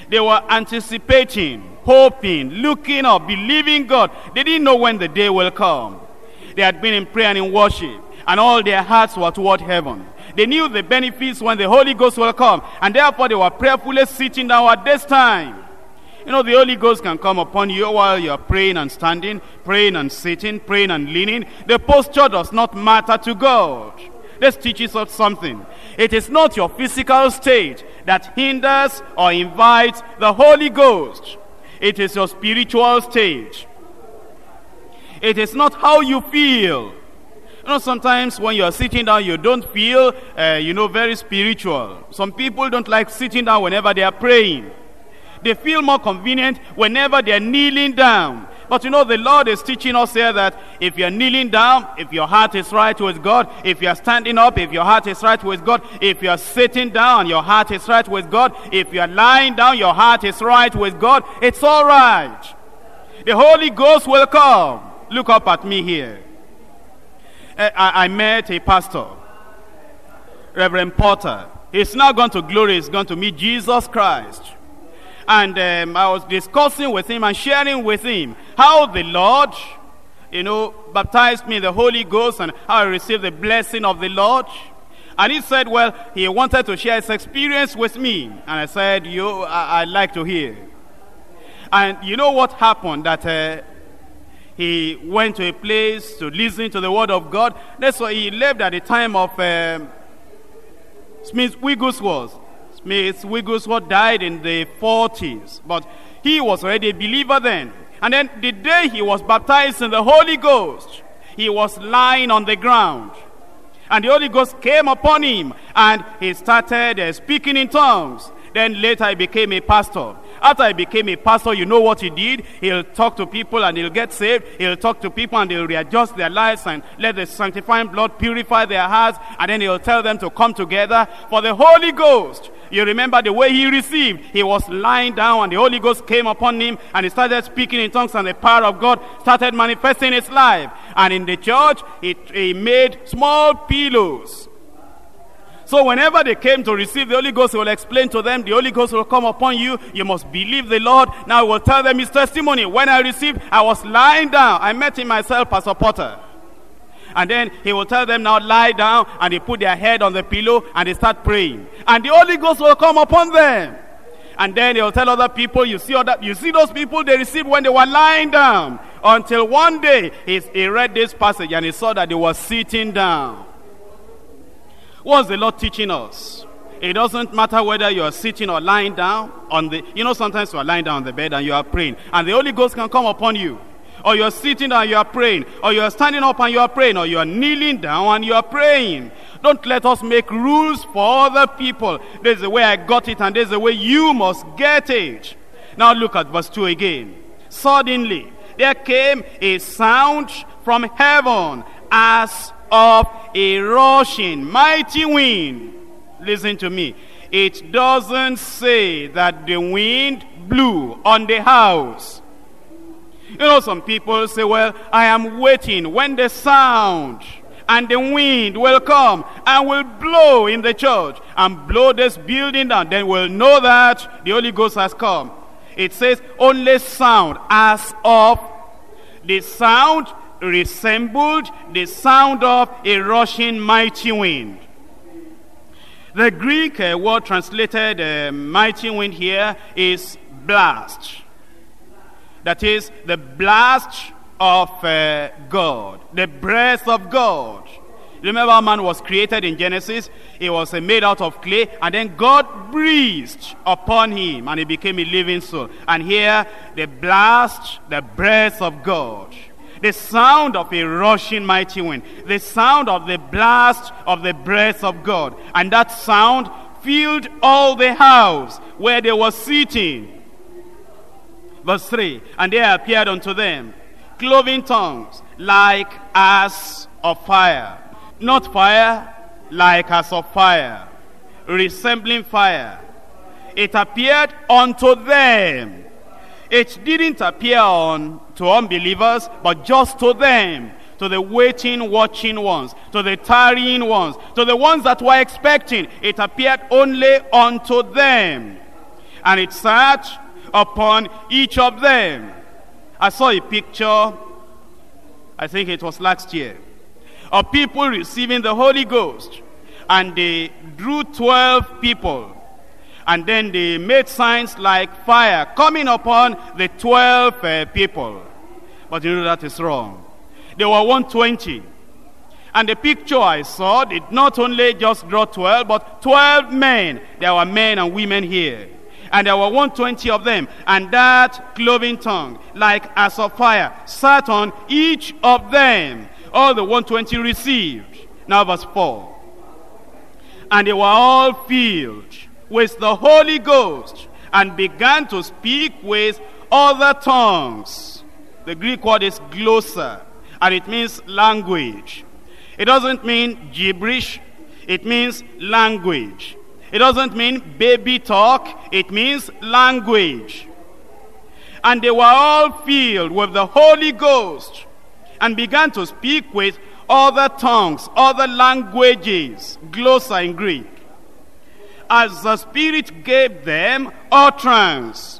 They were anticipating, hoping, looking or believing God. They didn't know when the day will come. They had been in prayer and in worship, and all their hearts were toward heaven. They knew the benefits when the Holy Ghost will come, and therefore they were prayerfully sitting down at this time. You know, the Holy Ghost can come upon you while you are praying and standing, praying and sitting, praying and leaning. The posture does not matter to God. This teaches us something. It is not your physical state that hinders or invites the Holy Ghost. It is your spiritual state. It is not how you feel. You know, sometimes when you're sitting down, you don't feel, uh, you know, very spiritual. Some people don't like sitting down whenever they are praying. They feel more convenient whenever they're kneeling down. But you know, the Lord is teaching us here that if you're kneeling down, if your heart is right with God, if you're standing up, if your heart is right with God, if you're sitting down, your heart is right with God, if you're lying down, your heart is right with God, it's all right. The Holy Ghost will come. Look up at me here. I, I met a pastor, Reverend Porter. He's now gone to glory. He's gone to meet Jesus Christ. And um, I was discussing with him and sharing with him how the Lord, you know, baptized me in the Holy Ghost and how I received the blessing of the Lord. And he said, well, he wanted to share his experience with me. And I said, you, I, I'd like to hear. And you know what happened? That uh, he went to a place to listen to the Word of God. That's why he left at the time of um, Smith Wigglesworth. Miss Wigglesworth died in the forties, but he was already a believer then. And then the day he was baptized in the Holy Ghost, he was lying on the ground. And the Holy Ghost came upon him, and he started uh, speaking in tongues. Then later he became a pastor. After he became a pastor, you know what he did? He'll talk to people and he'll get saved. He'll talk to people and they'll readjust their lives and let the sanctifying blood purify their hearts. And then he'll tell them to come together for the Holy Ghost. You remember the way he received. He was lying down and the Holy Ghost came upon him and he started speaking in tongues and the power of God started manifesting his life. And in the church, he, he made small pillows. So whenever they came to receive the Holy Ghost, he will explain to them, the Holy Ghost will come upon you. You must believe the Lord. Now he will tell them his testimony. When I received, I was lying down. I met him myself, Pastor Porter. And then he will tell them, now lie down, and they put their head on the pillow, and they start praying. And the Holy Ghost will come upon them. And then he will tell other people, you see other, you see those people they received when they were lying down. Until one day, he, he read this passage, and he saw that they were sitting down. What's the Lord teaching us? It doesn't matter whether you are sitting or lying down on the, you know, sometimes you are lying down on the bed and you are praying, and the Holy Ghost can come upon you. Or you're sitting and you're praying. Or you're standing up and you're praying. Or you're kneeling down and you're praying. Don't let us make rules for other people. There's the way I got it and there's the way you must get it. Now look at verse two again. Suddenly there came a sound from heaven as of a rushing mighty wind. Listen to me. It doesn't say that the wind blew on the house. You know, some people say, well, I am waiting when the sound and the wind will come and will blow in the church and blow this building down. Then we'll know that the Holy Ghost has come. It says, only sound as of the sound resembled the sound of a rushing mighty wind. The Greek uh, word translated uh, mighty wind here is blast. That is the blast of uh, God, the breath of God. Remember, man was created in Genesis. He was uh, made out of clay, and then God breathed upon him, and he became a living soul. And here, the blast, the breath of God, the sound of a rushing mighty wind, the sound of the blast of the breath of God. And that sound filled all the house where they were sitting. Verse three, and there appeared unto them cloven tongues like as of fire. Not fire, like as of fire, resembling fire. It appeared unto them. It didn't appear on to unbelievers, but just to them, to the waiting, watching ones, to the tarrying ones, to the ones that were expecting. It appeared only unto them. And it sat upon each of them. I saw a picture, I think it was last year, of people receiving the Holy Ghost. And they drew twelve people. And then they made signs like fire coming upon the twelve uh, people. But you know that is wrong. There were one hundred twenty. And the picture I saw did not only just draw twelve, but twelve men. There were men and women here. And there were one hundred twenty of them. And that cloven tongue, like as of fire, sat on each of them. All the one hundred twenty received. Now verse four. And they were all filled with the Holy Ghost and began to speak with other tongues. The Greek word is glossa, and it means language. It doesn't mean gibberish. It means language. It doesn't mean baby talk. It means language. And they were all filled with the Holy Ghost and began to speak with other tongues, other languages, glossa in Greek, as the Spirit gave them utterance.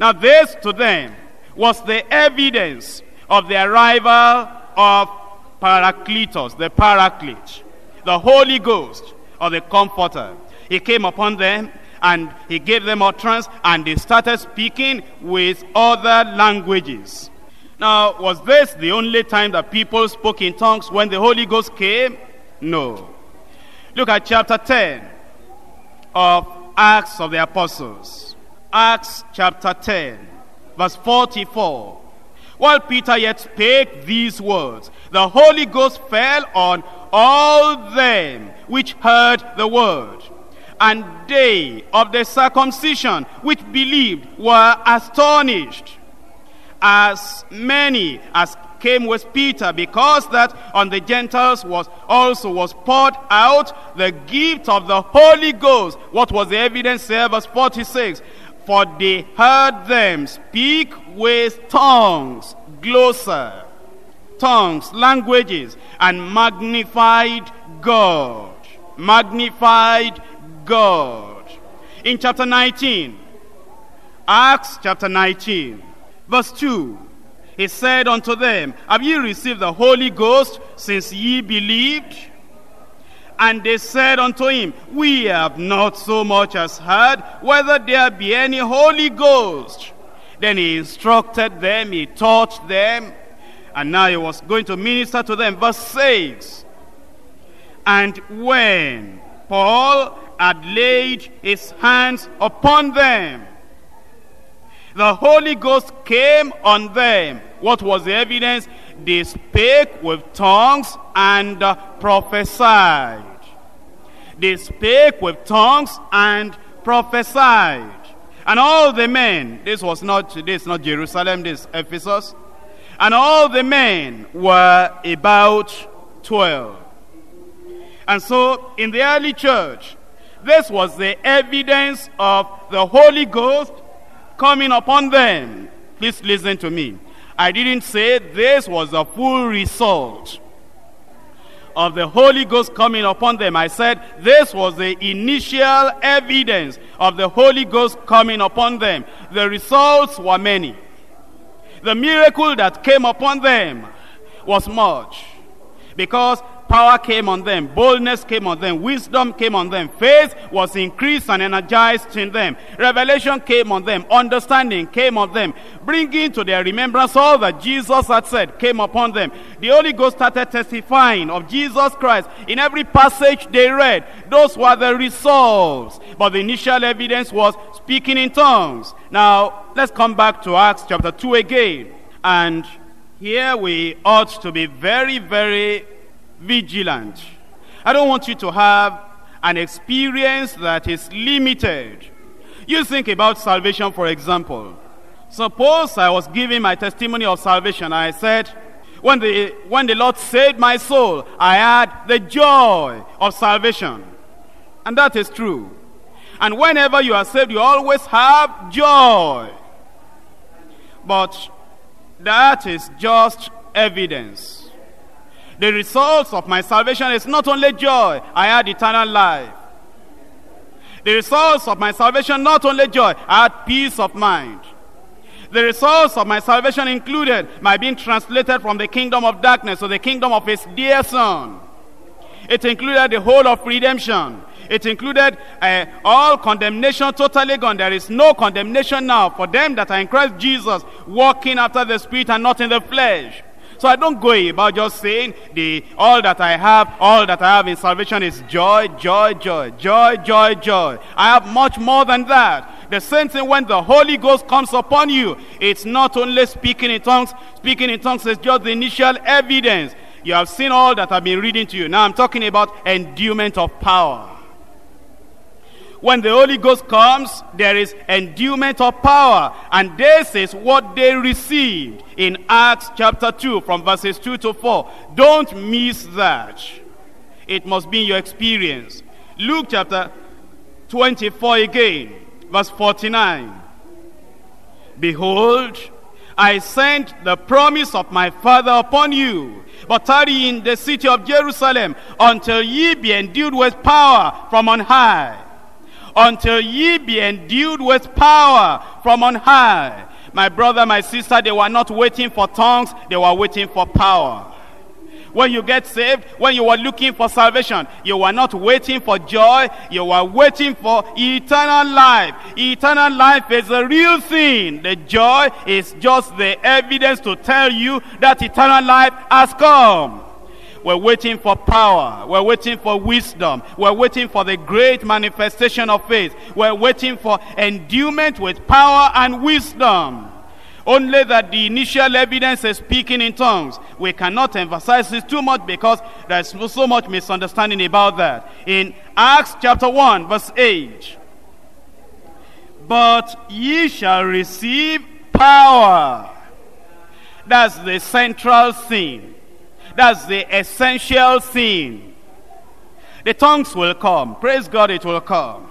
Now this to them was the evidence of the arrival of Paracletos, the Paraclete, the Holy Ghost, or the Comforter. He came upon them, and he gave them utterance, and they started speaking with other languages. Now, was this the only time that people spoke in tongues when the Holy Ghost came? No. Look at chapter ten of Acts of the Apostles. Acts chapter ten, verse forty-four. While Peter yet spake these words, the Holy Ghost fell on all them which heard the word. And they of the circumcision which believed were astonished, as many as came with Peter, because that on the Gentiles was also was poured out the gift of the Holy Ghost. What was the evidence there? Verse forty-six. For they heard them speak with tongues, glossa, tongues, languages, and magnified God. Magnified God. In chapter nineteen, Acts chapter nineteen, verse two, he said unto them, have ye received the Holy Ghost since ye believed? And they said unto him, we have not so much as heard whether there be any Holy Ghost. Then he instructed them, he taught them, and now he was going to minister to them. Verse six, and when Paul had laid his hands upon them, the Holy Ghost came on them. What was the evidence? They spake with tongues and uh, prophesied. They spake with tongues and prophesied. And all the men, this was not, this is not Jerusalem, this is Ephesus. And all the men were about twelve. And so, in the early church, this was the evidence of the Holy Ghost coming upon them. Please listen to me. I didn't say this was the full result of the Holy Ghost coming upon them. I said this was the initial evidence of the Holy Ghost coming upon them. The results were many. The miracle that came upon them was much, because power came on them, boldness came on them, wisdom came on them, faith was increased and energized in them, revelation came on them, understanding came on them, bringing to their remembrance all that Jesus had said came upon them. The Holy Ghost started testifying of Jesus Christ in every passage they read. Those were the results, but the initial evidence was speaking in tongues. Now, let's come back to Acts chapter two again, and here we ought to be very, very vigilant. I don't want you to have an experience that is limited. You think about salvation, for example. Suppose I was giving my testimony of salvation. I said, when the, when the Lord saved my soul, I had the joy of salvation. And that is true. And whenever you are saved, you always have joy. But that is just evidence. The results of my salvation is not only joy, I had eternal life. The results of my salvation, not only joy, I had peace of mind. The results of my salvation included my being translated from the kingdom of darkness to the kingdom of his dear son. It included the whole of redemption. It included uh, all condemnation totally gone. There is no condemnation now for them that are in Christ Jesus, walking after the Spirit and not in the flesh. So I don't go about just saying the all that I have, all that I have in salvation is joy, joy, joy, joy, joy, joy. I have much more than that. The same thing when the Holy Ghost comes upon you. It's not only speaking in tongues. Speaking in tongues is just the initial evidence. You have seen all that I've been reading to you. Now I'm talking about endowment of power. When the Holy Ghost comes, there is endowment of power. And this is what they received in Acts chapter two from verses two to four. Don't miss that. It must be your experience. Luke chapter twenty-four again, verse forty-nine. Behold, I send the promise of my Father upon you, but tarry in the city of Jerusalem until ye be endued with power from on high. Until ye be endued with power from on high. My brother, my sister, they were not waiting for tongues, they were waiting for power. When you get saved, when you were looking for salvation, you were not waiting for joy, you were waiting for eternal life. Eternal life is a real thing. The joy is just the evidence to tell you that eternal life has come. We're waiting for power. We're waiting for wisdom. We're waiting for the great manifestation of faith. We're waiting for endowment with power and wisdom. Only that the initial evidence is speaking in tongues. We cannot emphasize this too much because there's so much misunderstanding about that. In Acts chapter one, verse eight. But ye shall receive power. That's the central thing. That's the essential thing. The tongues will come. Praise God, it will come.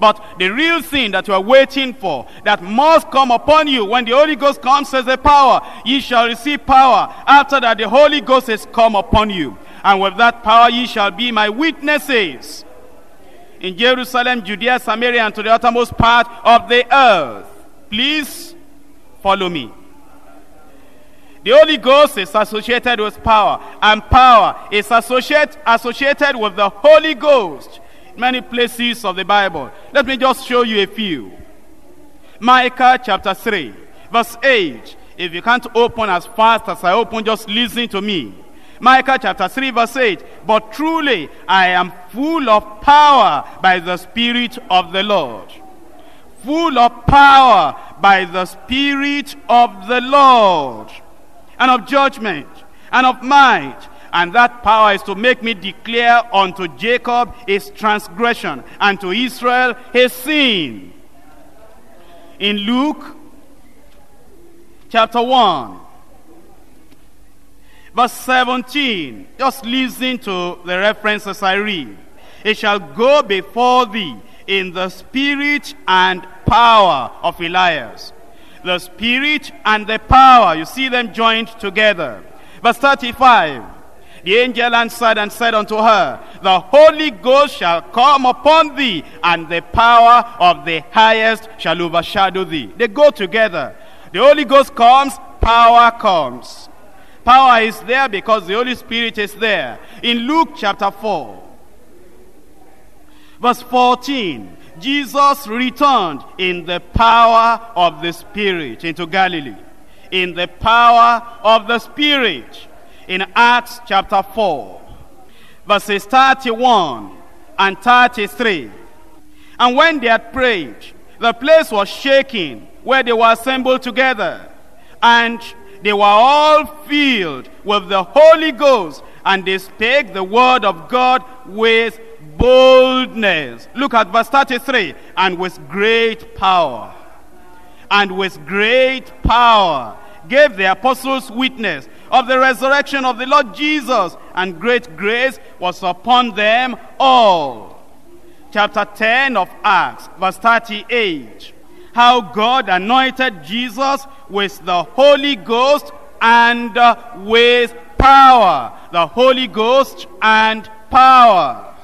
But the real thing that you are waiting for, that must come upon you when the Holy Ghost comes as a power, ye shall receive power. After that, the Holy Ghost is come upon you. And with that power, ye shall be my witnesses in Jerusalem, Judea, Samaria, and to the uttermost part of the earth. Please follow me. The Holy Ghost is associated with power, and power is associate, associated with the Holy Ghost in many places of the Bible. Let me just show you a few. Micah chapter three, verse eight. If you can't open as fast as I open, just listen to me. Micah chapter three, verse eight. But truly I am full of power by the Spirit of the Lord. Full of power by the Spirit of the Lord. And of judgment, and of might. And that power is to make me declare unto Jacob his transgression, and to Israel his sin. In Luke chapter one, verse seventeen, just listen to the references I read. It shall go before thee in the spirit and power of Elias. The spirit and the power, you see them joined together. Verse thirty-five, the angel answered and said unto her, the Holy Ghost shall come upon thee, and the power of the highest shall overshadow thee. They go together. The Holy Ghost comes, power comes. Power is there because the Holy Spirit is there. In Luke chapter four, verse fourteen, Jesus returned in the power of the Spirit into Galilee. In the power of the Spirit. In Acts chapter four, verses thirty-one and thirty-three. And when they had prayed, the place was shaken where they were assembled together, and they were all filled with the Holy Ghost, and they spake the word of God with boldness. Look at verse thirty-three. And with great power, and with great power gave the apostles witness of the resurrection of the Lord Jesus, and great grace was upon them all. Chapter ten of Acts, verse thirty-eight. How God anointed Jesus with the Holy Ghost and with power. The Holy Ghost and power.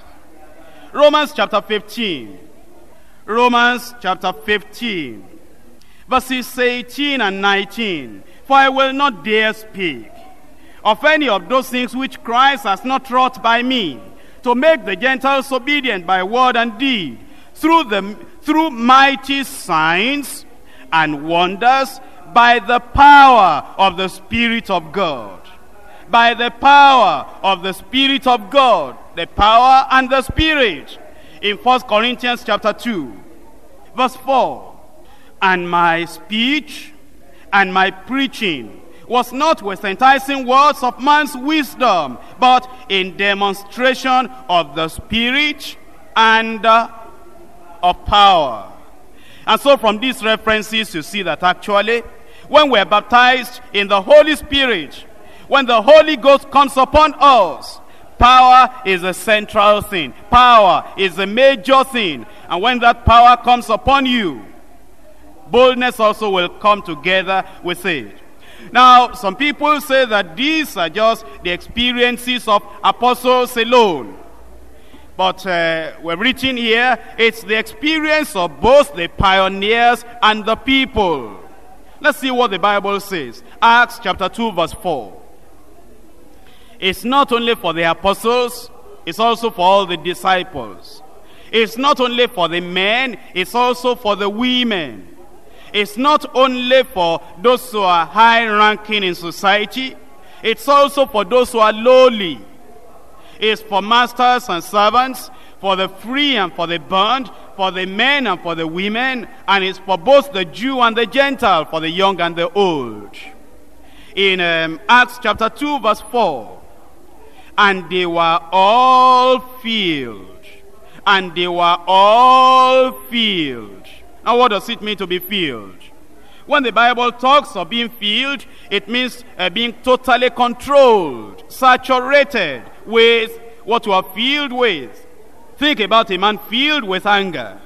Romans chapter fifteen. Romans chapter fifteen. Verses eighteen and nineteen. For I will not dare speak of any of those things which Christ has not wrought by me, to make the Gentiles obedient by word and deed, through the through mighty signs and wonders, by the power of the Spirit of God. By the power of the Spirit of God. The power and the Spirit. In First Corinthians chapter two, verse four. And my speech and my preaching was not with enticing words of man's wisdom, but in demonstration of the Spirit and uh, of power. And so from these references, you see that actually, when we're baptized in the Holy Spirit, when the Holy Ghost comes upon us, power is a central thing. Power is a major thing. And when that power comes upon you, boldness also will come together with it. Now, some people say that these are just the experiences of apostles alone. But uh, we're written here, it's the experience of both the pioneers and the people. Let's see what the Bible says. Acts chapter two, verse four. It's not only for the apostles, it's also for all the disciples. It's not only for the men, it's also for the women. It's not only for those who are high-ranking in society. It's also for those who are lowly. It's for masters and servants, for the free and for the bond, for the men and for the women, and it's for both the Jew and the Gentile, for the young and the old. In um, Acts chapter two, verse four, and they were all filled, and they were all filled. Now, what does it mean to be filled? When the Bible talks of being filled, it means uh, being totally controlled, saturated with what you are filled with. Think about a man filled with anger.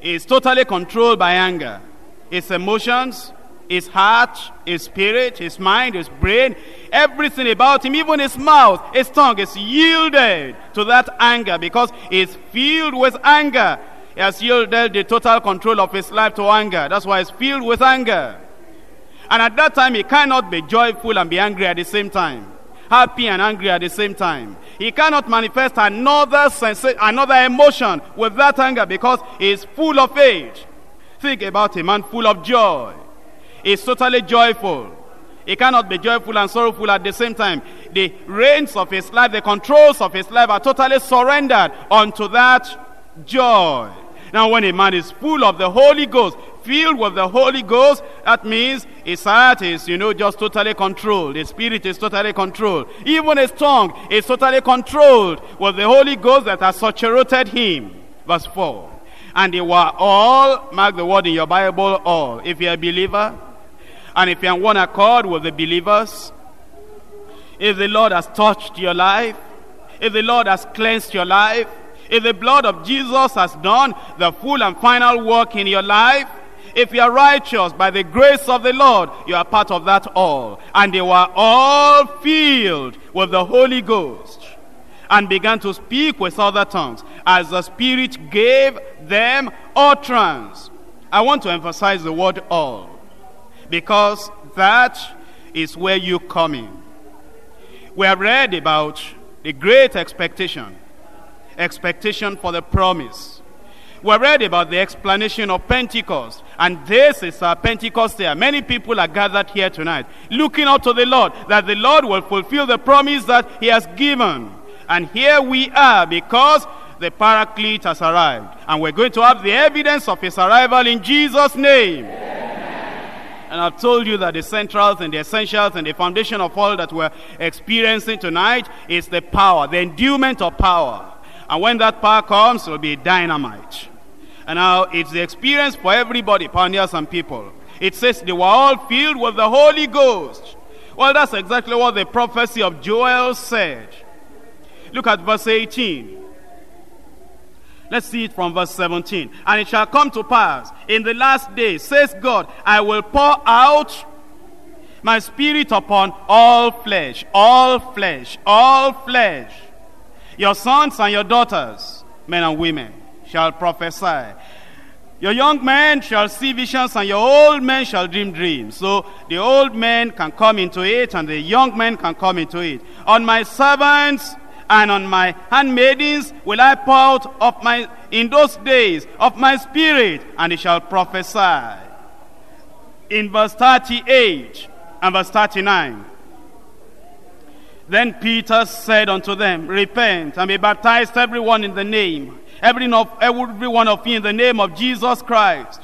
He's totally controlled by anger. His emotions, his heart, his spirit, his mind, his brain, everything about him, even his mouth, his tongue is yielded to that anger because he's filled with anger. He has yielded the total control of his life to anger. That's why he's filled with anger. And at that time, he cannot be joyful and be angry at the same time. Happy and angry at the same time. He cannot manifest another sensa- another emotion with that anger because he's full of it. Think about a man full of joy. He's totally joyful. He cannot be joyful and sorrowful at the same time. The reins of his life, the controls of his life are totally surrendered unto that joy. Now, when a man is full of the Holy Ghost, filled with the Holy Ghost, that means his heart is, you know, just totally controlled. His spirit is totally controlled. Even his tongue is totally controlled with the Holy Ghost that has saturated him. Verse four. And they were all, mark the word in your Bible, all. If you're a believer, and if you're in one accord with the believers, if the Lord has touched your life, if the Lord has cleansed your life, if the blood of Jesus has done the full and final work in your life, if you are righteous by the grace of the Lord, you are part of that all. And they were all filled with the Holy Ghost and began to speak with other tongues as the Spirit gave them utterance. I want to emphasize the word all because that is where you come in. We have read about the great expectation, expectation for the promise. We have read about the explanation of Pentecost, and this is our Pentecost there. Many people are gathered here tonight, looking up to the Lord, that the Lord will fulfill the promise that he has given. And here we are, because the Paraclete has arrived, and we're going to have the evidence of his arrival in Jesus' name. Amen. And I've told you that the centrals and the essentials and the foundation of all that we're experiencing tonight is the power, the endowment of power. And when that power comes, it will be dynamite. And now it's the experience for everybody, pioneers and people. It says they were all filled with the Holy Ghost. Well, that's exactly what the prophecy of Joel said. Look at verse eighteen. Let's see it from verse seventeen. And it shall come to pass in the last day, says God, I will pour out my spirit upon all flesh, all flesh, all flesh. Your sons and your daughters, men and women, shall prophesy. Your young men shall see visions, and your old men shall dream dreams. So the old men can come into it, and the young men can come into it. On my servants and on my handmaidens will I pour out of my, in those days, of my spirit, and they shall prophesy. In verse thirty-eight and verse thirty-nine, then Peter said unto them, repent and be baptized everyone in the name, every one of you in the name of Jesus Christ,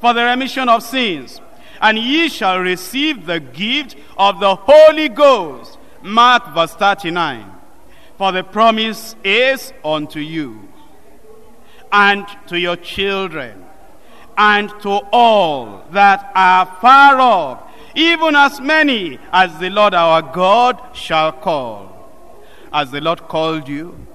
for the remission of sins, and ye shall receive the gift of the Holy Ghost. Mark verse thirty-nine. For the promise is unto you, and to your children, and to all that are far off, even as many as the Lord our God shall call. As the Lord called you,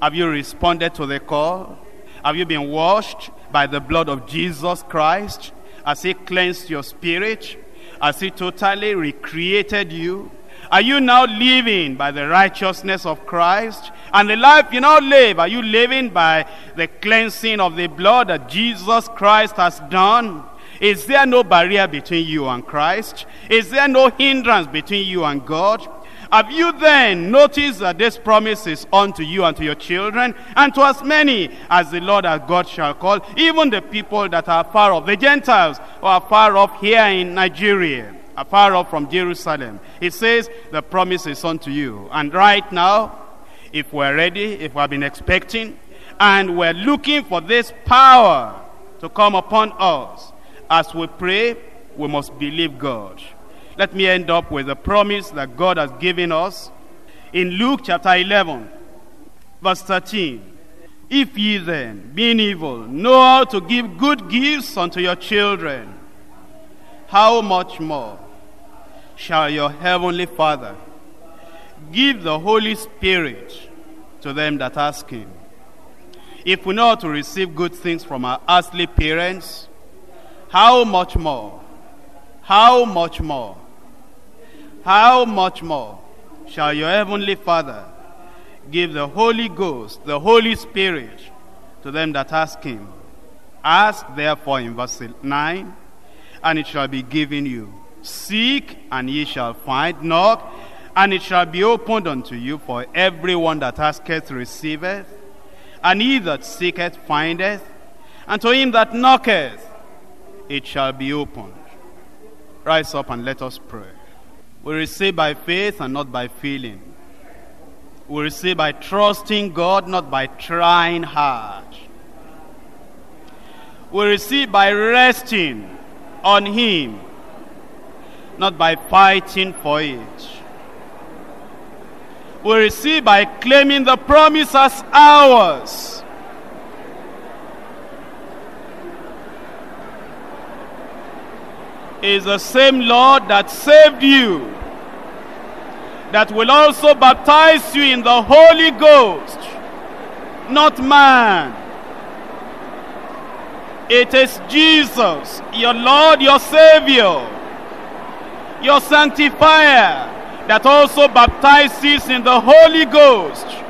have you responded to the call? Have you been washed by the blood of Jesus Christ? Has he cleansed your spirit? Has he totally recreated you? Are you now living by the righteousness of Christ? And the life you now live, are you living by the cleansing of the blood that Jesus Christ has done? Is there no barrier between you and Christ? Is there no hindrance between you and God? Have you then noticed that this promise is unto you and to your children, and to as many as the Lord our God shall call, even the people that are far off, the Gentiles who are far off here in Nigeria, are far off from Jerusalem? It says the promise is unto you. And right now, if we're ready, if we've been expecting, and we're looking for this power to come upon us, as we pray, we must believe God. Let me end up with a promise that God has given us. In Luke chapter eleven, verse thirteen. If ye then, being evil, know how to give good gifts unto your children, how much more shall your heavenly Father give the Holy Spirit to them that ask him? If we know how to receive good things from our earthly parents, how much more, how much more, how much more shall your heavenly Father give the Holy Ghost, the Holy Spirit, to them that ask him? Ask therefore, in verse nine, and it shall be given you. Seek, and ye shall find. Knock, and it shall be opened unto you. For everyone that asketh receiveth, and he that seeketh findeth, and to him that knocketh it shall be opened. Rise up and let us pray. We receive by faith and not by feeling. We receive by trusting God, not by trying hard. We receive by resting on him, not by fighting for it. We receive by claiming the promise as ours. Is the same Lord that saved you, that will also baptize you in the Holy Ghost, not man. It is Jesus, your Lord, your Savior, your Sanctifier, that also baptizes in the Holy Ghost.